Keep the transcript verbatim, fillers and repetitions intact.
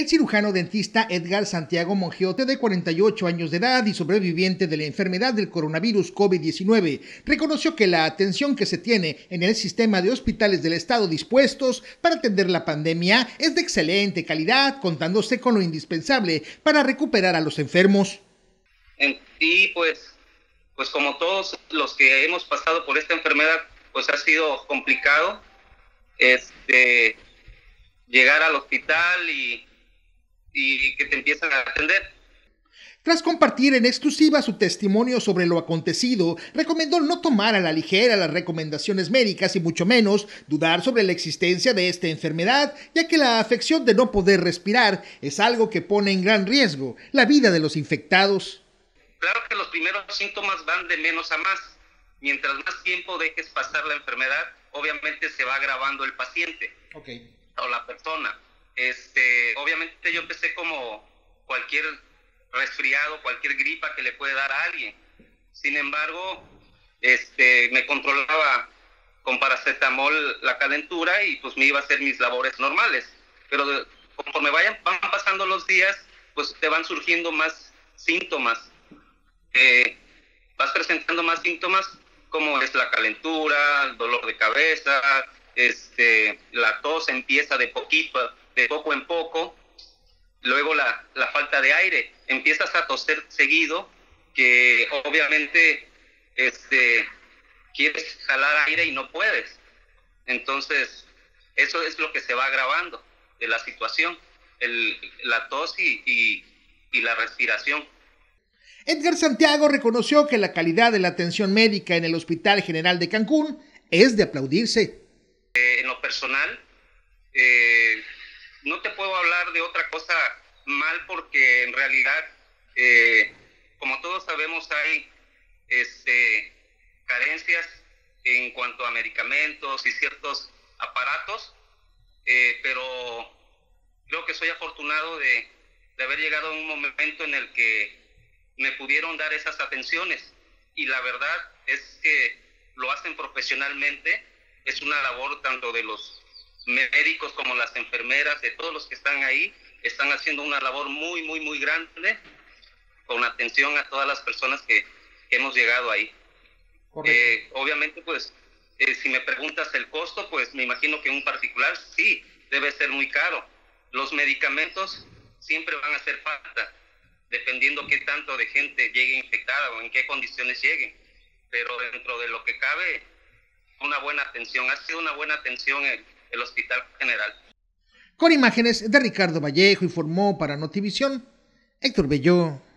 El cirujano dentista Edgar Santiago Mongeote, de cuarenta y ocho años de edad y sobreviviente de la enfermedad del coronavirus COVID diecinueve, reconoció que la atención que se tiene en el sistema de hospitales del estado dispuestos para atender la pandemia es de excelente calidad, contándose con lo indispensable para recuperar a los enfermos. Y pues, pues como todos los que hemos pasado por esta enfermedad, pues ha sido complicado este, llegar al hospital y... y que te empiezan a atender. Tras compartir en exclusiva su testimonio sobre lo acontecido, recomendó no tomar a la ligera las recomendaciones médicas y mucho menos dudar sobre la existencia de esta enfermedad, ya que la afección de no poder respirar es algo que pone en gran riesgo la vida de los infectados. Claro que los primeros síntomas van de menos a más. Mientras más tiempo dejes pasar la enfermedad, obviamente se va agravando el paciente, okay, o la persona. Este, obviamente yo empecé como cualquier resfriado, cualquier gripa que le puede dar a alguien. Sin embargo, este, me controlaba con paracetamol la calentura y pues me iba a hacer mis labores normales. Pero de, conforme vayan, van pasando los días, pues te van surgiendo más síntomas. Eh, vas presentando más síntomas como es la calentura, el dolor de cabeza, este, la tos empieza de poquito de poco en poco, luego la, la falta de aire, empiezas a toser seguido, que obviamente este, quieres jalar aire y no puedes. Entonces, eso es lo que se va agravando de la situación, el, la tos y, y, y la respiración. Edgar Santiago reconoció que la calidad de la atención médica en el Hospital General de Cancún es de aplaudirse. Eh, en lo personal, eh, no te puedo hablar de otra cosa mal porque en realidad, eh, como todos sabemos, hay este, carencias en cuanto a medicamentos y ciertos aparatos, eh, pero creo que soy afortunado de, de haber llegado a un momento en el que me pudieron dar esas atenciones y la verdad es que lo hacen profesionalmente, es una labor tanto de los médicos como las enfermeras, de todos los que están ahí, están haciendo una labor muy, muy, muy grande con atención a todas las personas que, que hemos llegado ahí. Eh, obviamente, pues, eh, si me preguntas el costo, pues me imagino que un particular sí, debe ser muy caro. Los medicamentos siempre van a hacer falta, dependiendo qué tanto de gente llegue infectada o en qué condiciones lleguen. Pero dentro de lo que cabe, una buena atención, ha sido una buena atención en el Hospital General. Con imágenes de Ricardo Vallejo, informó para NotiVision, Héctor Bello.